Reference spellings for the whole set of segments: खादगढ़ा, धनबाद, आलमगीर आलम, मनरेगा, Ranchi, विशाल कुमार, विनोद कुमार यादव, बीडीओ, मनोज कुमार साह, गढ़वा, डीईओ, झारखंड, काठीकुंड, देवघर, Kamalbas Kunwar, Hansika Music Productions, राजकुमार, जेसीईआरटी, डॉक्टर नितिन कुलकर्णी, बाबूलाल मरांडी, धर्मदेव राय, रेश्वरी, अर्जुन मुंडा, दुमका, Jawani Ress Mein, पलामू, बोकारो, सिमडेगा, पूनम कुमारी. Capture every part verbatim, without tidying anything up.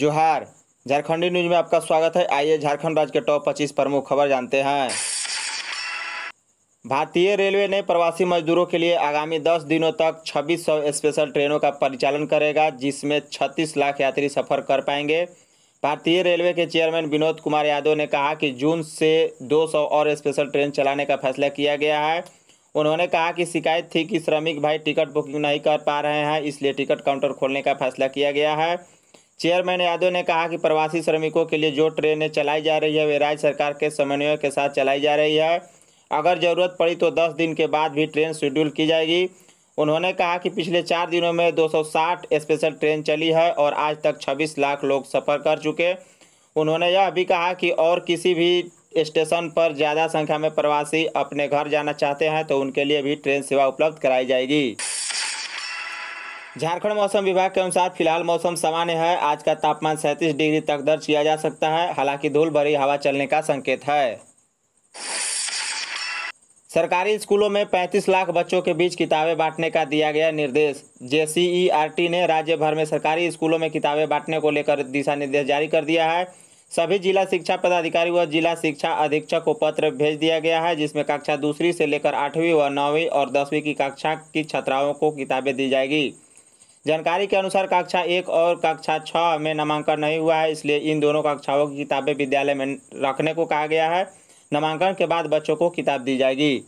जोहार, झारखंडी न्यूज में आपका स्वागत है। आइए झारखंड राज्य के टॉप पच्चीस प्रमुख खबर जानते हैं। भारतीय रेलवे ने प्रवासी मजदूरों के लिए आगामी दस दिनों तक छब्बीस सौ स्पेशल ट्रेनों का परिचालन करेगा, जिसमें छत्तीस लाख यात्री सफर कर पाएंगे। भारतीय रेलवे के चेयरमैन विनोद कुमार यादव ने कहा कि जून से दो सौ और स्पेशल ट्रेन चलाने का फैसला किया गया है। उन्होंने कहा कि शिकायत थी कि श्रमिक भाई टिकट बुकिंग नहीं कर पा रहे हैं, इसलिए टिकट काउंटर खोलने का फैसला किया गया है। चेयरमैन यादव ने कहा कि प्रवासी श्रमिकों के लिए जो ट्रेनें चलाई जा रही है वे राज्य सरकार के समन्वय के साथ चलाई जा रही है। अगर ज़रूरत पड़ी तो दस दिन के बाद भी ट्रेन शेड्यूल की जाएगी। उन्होंने कहा कि पिछले चार दिनों में दो सौ साठ स्पेशल ट्रेन चली है और आज तक छब्बीस लाख लोग सफ़र कर चुके। उन्होंने यह भी कहा कि और किसी भी स्टेशन पर ज़्यादा संख्या में प्रवासी अपने घर जाना चाहते हैं तो उनके लिए भी ट्रेन सेवा उपलब्ध कराई जाएगी। झारखंड मौसम विभाग के अनुसार फिलहाल मौसम सामान्य है। आज का तापमान सैंतीस डिग्री तक दर्ज किया जा सकता है, हालाँकि धूल भरी हवा चलने का संकेत है। सरकारी स्कूलों में पैंतीस लाख बच्चों के बीच किताबें बांटने का दिया गया निर्देश। जेसीईआरटी ने राज्य भर में सरकारी स्कूलों में किताबें बांटने को लेकर दिशा निर्देश जारी कर दिया है। सभी जिला शिक्षा पदाधिकारी व जिला शिक्षा अधीक्षक को पत्र भेज दिया गया है, जिसमें कक्षा दूसरी से लेकर आठवीं व नौवीं और दसवीं की कक्षा की छात्राओं को किताबें दी जाएगी। जानकारी के अनुसार कक्षा एक और कक्षा छः में नामांकन नहीं हुआ है, इसलिए इन दोनों कक्षाओं की किताबें विद्यालय में रखने को कहा गया है। नामांकन के बाद बच्चों को किताब दी जाएगी।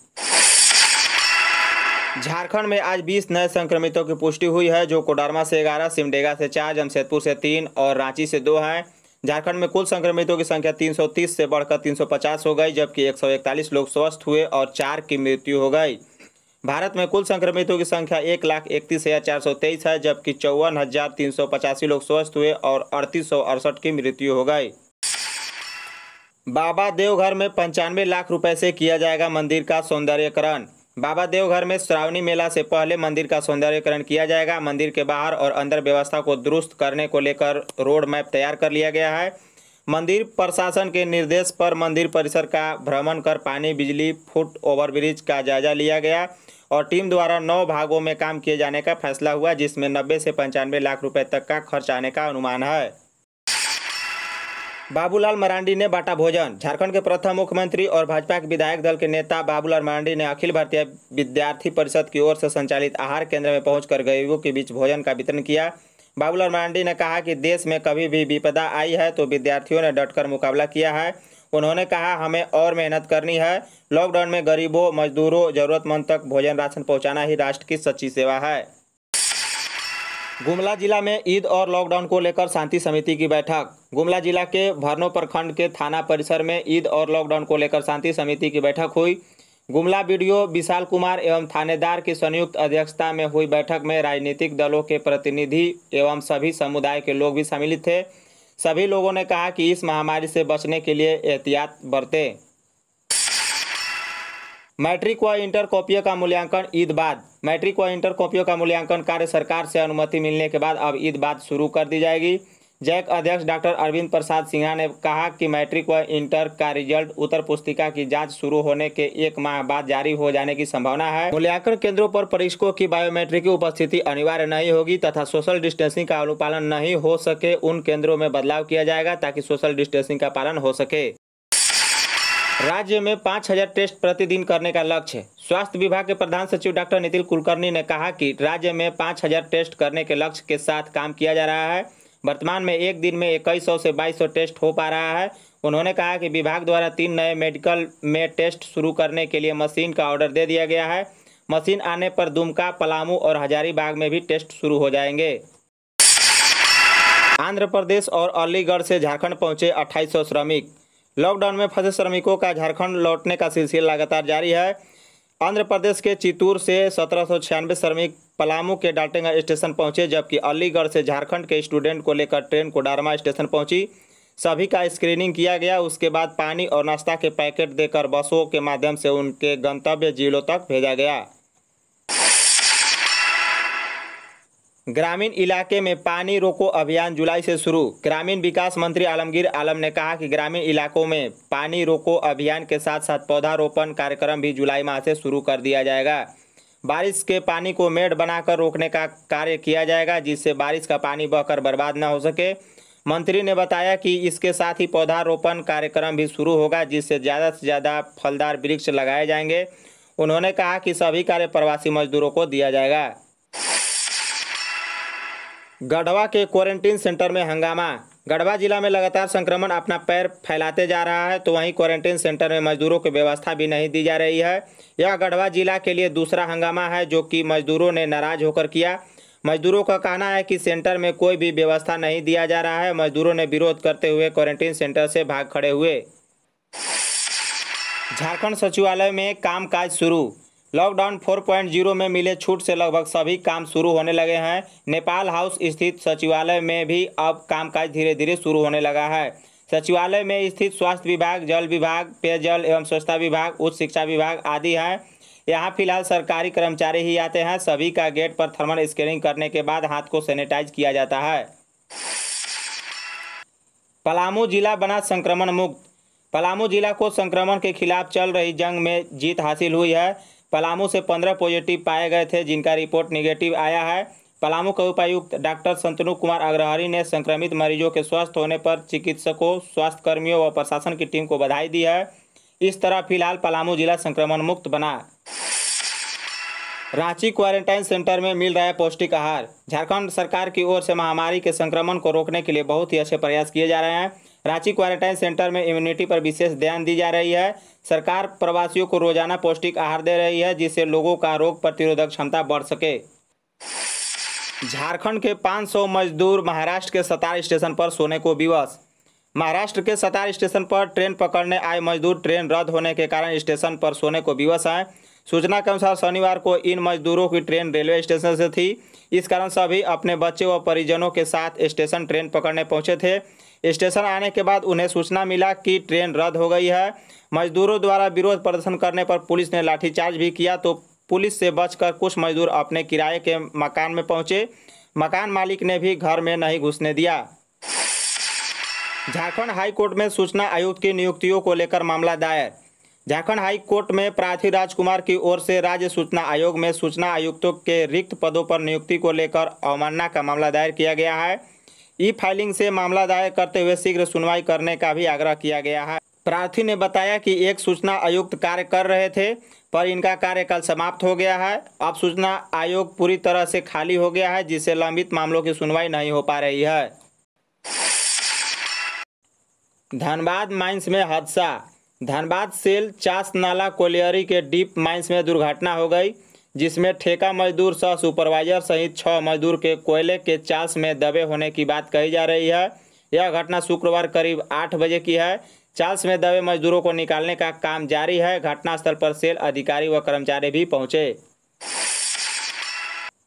झारखंड में आज बीस नए संक्रमितों की पुष्टि हुई है, जो कोडरमा से ग्यारह, सिमडेगा से चार, जमशेदपुर से तीन और रांची से दो हैं। झारखंड में कुल संक्रमितों की संख्या तीन सौ तीस से बढ़कर तीन सौ पचास हो गई, जबकि एक सौ इकतालीस लोग स्वस्थ हुए और चार की मृत्यु हो गई। भारत में कुल संक्रमितों की संख्या एक लाख इकतीस हजार चार सौ तेईस है, जबकि चौवन हजार तीन सौ पचासी लोग स्वस्थ हुए और अड़तीस सौ अड़सठ की मृत्यु हो गई। बाबा देवघर में पंचानवे लाख रुपए से किया जाएगा मंदिर का सौंदर्यकरण। बाबा देवघर में श्रावणी मेला से पहले मंदिर का सौंदर्यकरण किया जाएगा। मंदिर के बाहर और अंदर व्यवस्था को दुरुस्त करने को लेकर रोड मैप तैयार कर लिया गया है। मंदिर प्रशासन के निर्देश पर मंदिर परिसर का भ्रमण कर पानी, बिजली, फुट ओवरब्रिज का जायजा लिया गया और टीम द्वारा नौ भागों में काम किए जाने का फैसला हुआ, जिसमें नब्बे से पंचानवे लाख रुपये तक का खर्च आने का अनुमान है। बाबूलाल मरांडी ने बांटा भोजन। झारखंड के प्रथम मुख्यमंत्री और भाजपा के विधायक दल के नेता बाबूलाल मरांडी ने अखिल भारतीय विद्यार्थी परिषद की ओर से संचालित आहार केंद्र में पहुंचकर गरीबों के बीच भोजन का वितरण किया। बाबूलाल मरांडी ने कहा कि देश में कभी भी विपदा आई है तो विद्यार्थियों ने डटकर मुकाबला किया है। उन्होंने कहा, हमें और मेहनत करनी है। लॉकडाउन में गरीबों, मजदूरों, जरूरतमंद तक भोजन राशन पहुँचाना ही राष्ट्र की सच्ची सेवा है। गुमला जिला में ईद और लॉकडाउन को लेकर शांति समिति की बैठक। गुमला जिला के भरनो प्रखंड के थाना परिसर में ईद और लॉकडाउन को लेकर शांति समिति की बैठक हुई। गुमला बीडीओ विशाल कुमार एवं थानेदार की संयुक्त अध्यक्षता में हुई बैठक में राजनीतिक दलों के प्रतिनिधि एवं सभी समुदाय के लोग भी शामिल थे। सभी लोगों ने कहा कि इस महामारी से बचने के लिए एहतियात बरतें। मैट्रिक व इंटर कॉपियों का मूल्यांकन ईद बाद। मैट्रिक व इंटर कॉपियों का मूल्यांकन कार्य सरकार से अनुमति मिलने के बाद अब ईद बाद शुरू कर दी जाएगी। जैक अध्यक्ष डॉक्टर अरविंद प्रसाद सिन्हा ने कहा कि मैट्रिक व इंटर का रिजल्ट उत्तर पुस्तिका की जांच शुरू होने के एक माह बाद जारी हो जाने की संभावना है। मूल्यांकन केंद्रों पर परीक्षकों की बायोमेट्रिक की उपस्थिति अनिवार्य नहीं होगी तथा सोशल डिस्टेंसिंग का अनुपालन नहीं हो सके उन केंद्रों में बदलाव किया जाएगा ताकि सोशल डिस्टेंसिंग का पालन हो सके। राज्य में पाँच हज़ार टेस्ट प्रतिदिन करने का लक्ष्य। स्वास्थ्य विभाग के प्रधान सचिव डॉक्टर नितिन कुलकर्णी ने कहा कि राज्य में पाँच हज़ार टेस्ट करने के लक्ष्य के साथ काम किया जा रहा है। वर्तमान में एक दिन में इक्कीस सौ से बाईस सौ टेस्ट हो पा रहा है। उन्होंने कहा कि विभाग द्वारा तीन नए मेडिकल में टेस्ट शुरू करने के लिए मशीन का ऑर्डर दे दिया गया है। मशीन आने पर दुमका, पलामू और हजारीबाग में भी टेस्ट शुरू हो जाएंगे। आंध्र प्रदेश और अलीगढ़ से झारखंड पहुँचे अट्ठाईस सौ श्रमिक। लॉकडाउन में फंसे श्रमिकों का झारखंड लौटने का सिलसिला लगातार जारी है। आंध्र प्रदेश के चितूर से सत्रह सौ छियानवे श्रमिक पलामू के डाल्टेगा स्टेशन पहुंचे, जबकि अलीगढ़ से झारखंड के स्टूडेंट को लेकर ट्रेन कोडारमा स्टेशन पहुंची। सभी का स्क्रीनिंग किया गया, उसके बाद पानी और नाश्ता के पैकेट देकर बसों के माध्यम से उनके गंतव्य जिलों तक भेजा गया। ग्रामीण इलाके में पानी रोको अभियान जुलाई से शुरू। ग्रामीण विकास मंत्री आलमगीर आलम ने कहा कि ग्रामीण इलाकों में पानी रोको अभियान के साथ साथ पौधारोपण कार्यक्रम भी जुलाई माह से शुरू कर दिया जाएगा। बारिश के पानी को मेड़ बनाकर रोकने का कार्य किया जाएगा, जिससे बारिश का पानी बहकर बर्बाद न हो सके। मंत्री ने बताया कि इसके साथ ही पौधारोपण कार्यक्रम भी शुरू होगा, जिससे ज़्यादा से ज़्यादा फलदार वृक्ष लगाए जाएंगे। उन्होंने कहा कि सभी कार्य प्रवासी मजदूरों को दिया जाएगा। गढ़वा के क्वारंटीन सेंटर में हंगामा। गढ़वा जिला में लगातार संक्रमण अपना पैर फैलाते जा रहा है, तो वहीं क्वारंटीन सेंटर में मजदूरों की व्यवस्था भी नहीं दी जा रही है। यह गढ़वा जिला के लिए दूसरा हंगामा है जो कि मजदूरों ने नाराज होकर किया। मजदूरों का कहना है कि सेंटर में कोई भी व्यवस्था नहीं दिया जा रहा है। मजदूरों ने विरोध करते हुए क्वारंटीन सेंटर से भाग खड़े हुए। झारखंड सचिवालय में कामकाज शुरू। लॉकडाउन चार पॉइंट ज़ीरो में मिले छूट से लगभग सभी काम शुरू होने लगे हैं। नेपाल हाउस स्थित सचिवालय में भी अब कामकाज धीरे धीरे शुरू होने लगा है। सचिवालय में स्थित स्वास्थ्य विभाग, जल विभाग, पेयजल एवं स्वच्छता विभाग, उच्च शिक्षा विभाग आदि हैं। यहाँ फिलहाल सरकारी कर्मचारी ही आते हैं। सभी का गेट पर थर्मल स्कैनिंग करने के बाद हाथ को सैनिटाइज किया जाता है। पलामू जिला बना संक्रमण मुक्त। पलामू जिला को संक्रमण के खिलाफ चल रही जंग में जीत हासिल हुई है। पलामू से पंद्रह पॉजिटिव पाए गए थे, जिनका रिपोर्ट निगेटिव आया है। पलामू के उपायुक्त डॉक्टर संतनु कुमार अग्रहरी ने संक्रमित मरीजों के स्वस्थ होने पर चिकित्सकों, स्वास्थ्य कर्मियों व प्रशासन की टीम को बधाई दी है। इस तरह फिलहाल पलामू जिला संक्रमण मुक्त बना। रांची क्वारंटाइन सेंटर में मिल रहा है पौष्टिक आहार। झारखंड सरकार की ओर से महामारी के संक्रमण को रोकने के लिए बहुत ही अच्छे प्रयास किए जा रहे हैं। रांची क्वारंटाइन सेंटर में इम्यूनिटी पर विशेष ध्यान दी जा रही है। सरकार प्रवासियों को रोजाना पौष्टिक आहार दे रही है, जिससे लोगों का रोग प्रतिरोधक क्षमता बढ़ सके। झारखंड के पाँच सौ मजदूर महाराष्ट्र के सतार स्टेशन पर सोने को विवश। महाराष्ट्र के सतार स्टेशन पर ट्रेन पकड़ने आए मजदूर ट्रेन रद्द होने के कारण स्टेशन पर सोने को विवश हैं। सूचना के अनुसार शनिवार को इन मजदूरों की ट्रेन रेलवे स्टेशन से थी। इस कारण सभी अपने बच्चे व परिजनों के साथ स्टेशन ट्रेन पकड़ने पहुंचे थे। स्टेशन आने के बाद उन्हें सूचना मिला कि ट्रेन रद्द हो गई है। मजदूरों द्वारा विरोध प्रदर्शन करने पर पुलिस ने लाठीचार्ज भी किया, तो पुलिस से बचकर कुछ मजदूर अपने किराए के मकान में पहुंचे। मकान मालिक ने भी घर में नहीं घुसने दिया। झारखंड हाई कोर्ट में सूचना आयुक्त की नियुक्तियों को लेकर मामला दायर। झारखंड हाई कोर्ट में प्रार्थी राजकुमार की ओर से राज्य सूचना आयोग में सूचना आयुक्तों के रिक्त पदों पर नियुक्ति को लेकर अवमानना का मामला दायर किया गया है। ई फाइलिंग से मामला दायर करते हुए शीघ्र सुनवाई करने का भी आग्रह किया गया है। प्रार्थी ने बताया कि एक सूचना आयुक्त कार्य कर रहे थे, पर इनका कार्यकाल समाप्त हो गया है। अब सूचना आयोग पूरी तरह से खाली हो गया है, जिससे लंबित मामलों की सुनवाई नहीं हो पा रही है। धनबाद माइंस में हादसा। धनबाद सेल चास नाला कोलियरी के डीप माइंस में दुर्घटना हो गई, जिसमें ठेका मजदूर सह सुपरवाइजर सहित छह मजदूर के कोयले के चास में दबे होने की बात कही जा रही है। यह घटना शुक्रवार करीब आठ बजे की है। चास में दबे मजदूरों को निकालने का काम जारी है। घटनास्थल पर सेल अधिकारी व कर्मचारी भी पहुंचे।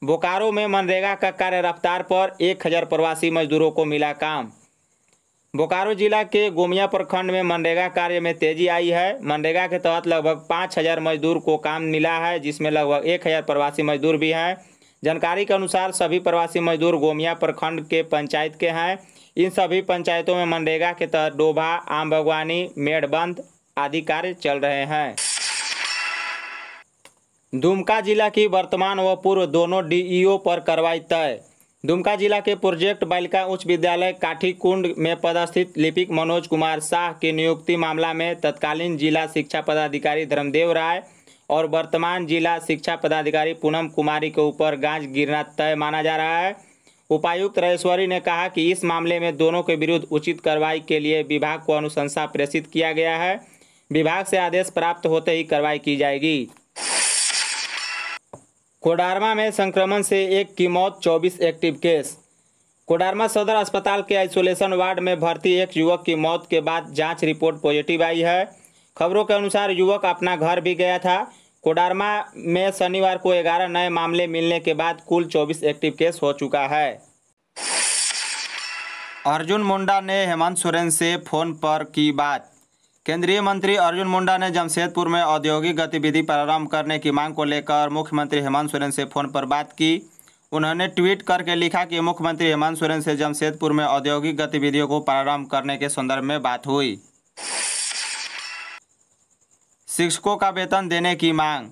बोकारो में मनरेगा का कार्य रफ्तार पर एक हजार प्रवासी मजदूरों को मिला काम। बोकारो जिला के गोमिया प्रखंड में मनरेगा कार्य में तेजी आई है। मनरेगा के तहत लगभग पाँच हज़ार मजदूर को काम मिला है, जिसमें लगभग एक हज़ार प्रवासी मजदूर भी हैं। जानकारी के अनुसार सभी प्रवासी मजदूर गोमिया प्रखंड के पंचायत के हैं। इन सभी पंचायतों में मनरेगा के तहत डोभा, आम बागवानी, मेड़बंद आदि कार्य चल रहे हैं। दुमका जिला की वर्तमान व पूर्व दोनों डीईओ पर कार्रवाई तय। दुमका जिला के प्रोजेक्ट बालिका उच्च विद्यालय काठीकुंड में पदस्थित लिपिक मनोज कुमार साह की नियुक्ति मामला में तत्कालीन जिला शिक्षा पदाधिकारी धर्मदेव राय और वर्तमान जिला शिक्षा पदाधिकारी पूनम कुमारी के ऊपर गाज गिरना तय माना जा रहा है। उपायुक्त रेश्वरी ने कहा कि इस मामले में दोनों के विरुद्ध उचित कार्रवाई के लिए विभाग को अनुशंसा प्रेषित किया गया है। विभाग से आदेश प्राप्त होते ही कार्रवाई की जाएगी। कोडरमा में संक्रमण से एक की मौत, चौबीस एक्टिव केस। कोडरमा सदर अस्पताल के आइसोलेशन वार्ड में भर्ती एक युवक की मौत के बाद जांच रिपोर्ट पॉजिटिव आई है। खबरों के अनुसार युवक अपना घर भी गया था। कोडरमा में शनिवार को ग्यारह नए मामले मिलने के बाद कुल चौबीस एक्टिव केस हो चुका है। अर्जुन मुंडा ने हेमंत सोरेन से फ़ोन पर की बात। केंद्रीय मंत्री अर्जुन मुंडा ने जमशेदपुर में औद्योगिक गतिविधि प्रारंभ करने की मांग को लेकर मुख्यमंत्री हेमंत सोरेन से फ़ोन पर बात की। उन्होंने ट्वीट करके लिखा कि मुख्यमंत्री हेमंत सोरेन से जमशेदपुर में औद्योगिक गतिविधियों को प्रारंभ करने के संदर्भ में बात हुई। शिक्षकों का वेतन देने की मांग।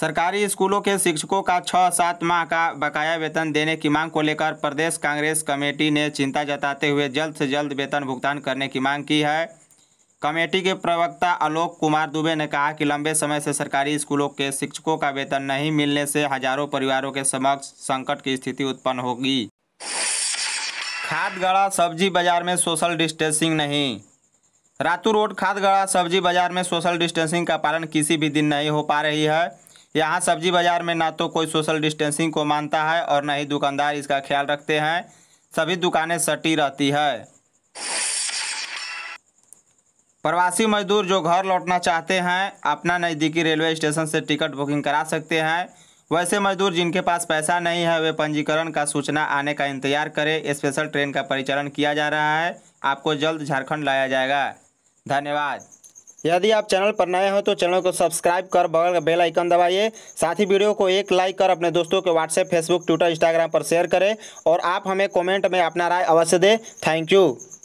सरकारी स्कूलों के शिक्षकों का छः सात माह का बकाया वेतन देने की मांग को लेकर प्रदेश कांग्रेस कमेटी ने चिंता जताते हुए जल्द से जल्द वेतन भुगतान करने की मांग की है। कमेटी के प्रवक्ता आलोक कुमार दुबे ने कहा कि लंबे समय से सरकारी स्कूलों के शिक्षकों का वेतन नहीं मिलने से हजारों परिवारों के समक्ष संकट की स्थिति उत्पन्न होगी। खादगढ़ा सब्जी बाजार में सोशल डिस्टेंसिंग नहीं। रातू रोड खादगढ़ा सब्जी बाजार में सोशल डिस्टेंसिंग का पालन किसी भी दिन नहीं हो पा रही है। यहाँ सब्जी बाजार में ना तो कोई सोशल डिस्टेंसिंग को मानता है और ना ही दुकानदार इसका ख्याल रखते हैं। सभी दुकानें सटी रहती है। प्रवासी मजदूर जो घर लौटना चाहते हैं अपना नज़दीकी रेलवे स्टेशन से टिकट बुकिंग करा सकते हैं। वैसे मजदूर जिनके पास पैसा नहीं है वे पंजीकरण का सूचना आने का इंतजार करें। स्पेशल ट्रेन का परिचालन किया जा रहा है। आपको जल्द झारखंड लाया जाएगा। धन्यवाद। यदि आप चैनल पर नए हो तो चैनल को सब्सक्राइब कर बगल का बेल आइकन दबाइए। साथ ही वीडियो को एक लाइक कर अपने दोस्तों के व्हाट्सएप, फेसबुक, ट्विटर, इंस्टाग्राम पर शेयर करें और आप हमें कॉमेंट में अपना राय अवश्य दें। Thank you.